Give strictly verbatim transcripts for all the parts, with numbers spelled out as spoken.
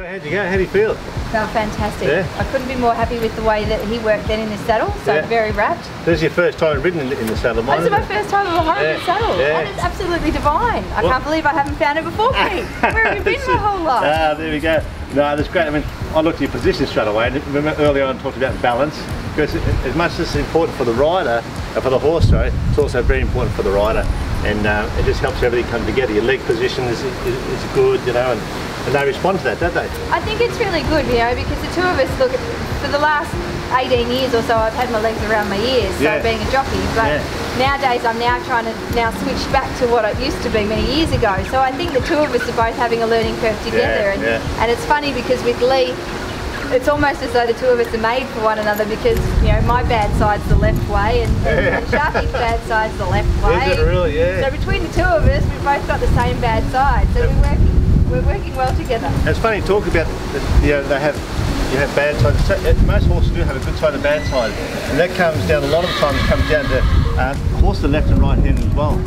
So how'd you go? How do you feel? Felt fantastic. Yeah. I couldn't be more happy with the way that he worked then in the saddle, so yeah. very wrapped. This is your first time ridden in the saddle, mate. This is my first time on a home yeah. saddle. Yeah. That is absolutely divine. I well, can't believe I haven't found it before, Pete. Where have you been my whole life? Ah, there we go. No, that's great. I mean, I looked at your position straight away, and remember earlier on I talked about balance, because as much as it's important for the rider, and for the horse, sorry, it's also very important for the rider, and uh, it just helps everything come together. Your leg position is, is, is good, you know, and, and they respond to that, don't they? I think it's really good, you know, because the two of us, look, for the last eighteen years or so, I've had my legs around my ears, so yeah. being a jockey, but yeah. nowadays I'm now trying to now switch back to what I used to be many years ago. So I think the two of us are both having a learning curve together, yeah, and, yeah. and it's funny because with Lee, it's almost as though the two of us are made for one another, because, you know, my bad side's the left way and, and Sharpie's bad side's the left way. Is it really? Yeah. So between the two of us, we've both got the same bad side, so we're working, we're working well together. It's funny talking about, you know, they have, you have bad sides. So most horses do have a good side and a bad side, and that comes down, a lot of times comes down to uh, horse the left and right hand as well.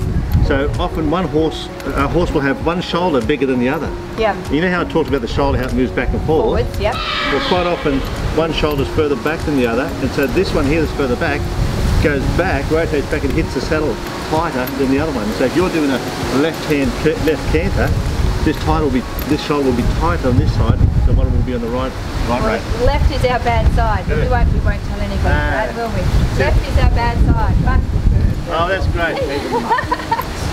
So often one horse, a horse will have one shoulder bigger than the other. Yeah. You know how I talked about the shoulder, how it moves back and forth? Forwards, yeah. Well, quite often one shoulder's further back than the other, and so this one here that's further back goes back, rotates back and hits the saddle tighter than the other one. So if you're doing a left-hand, left canter, this tighter will be, this shoulder will be tighter on this side, the one will be on the right, right, well, right. Left is our bad side, but we won't, we won't tell anybody, uh, right, will we? Yeah. Left is our bad side, but... Oh, that's great.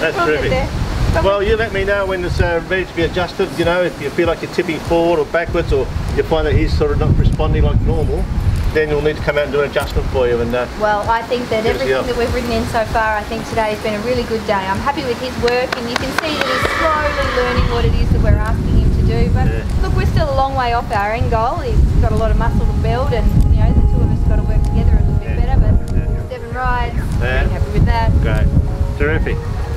That's terrific. Well, you let me know when it's uh, ready to be adjusted, you know, if you feel like you're tipping forward or backwards, or you find that he's sort of not responding like normal, then you'll need to come out and do an adjustment for you. And uh, well, I think that everything that we've ridden in so far, I think today has been a really good day. I'm happy with his work, and you can see that he's slowly learning what it is that we're asking him to do. But yeah. look, we're still a long way off our end goal. He's got a lot of muscle to build, and, you know, the two of us got to work together a little bit yeah. better. But yeah. seven rides, yeah. pretty happy with that. Great. Terrific.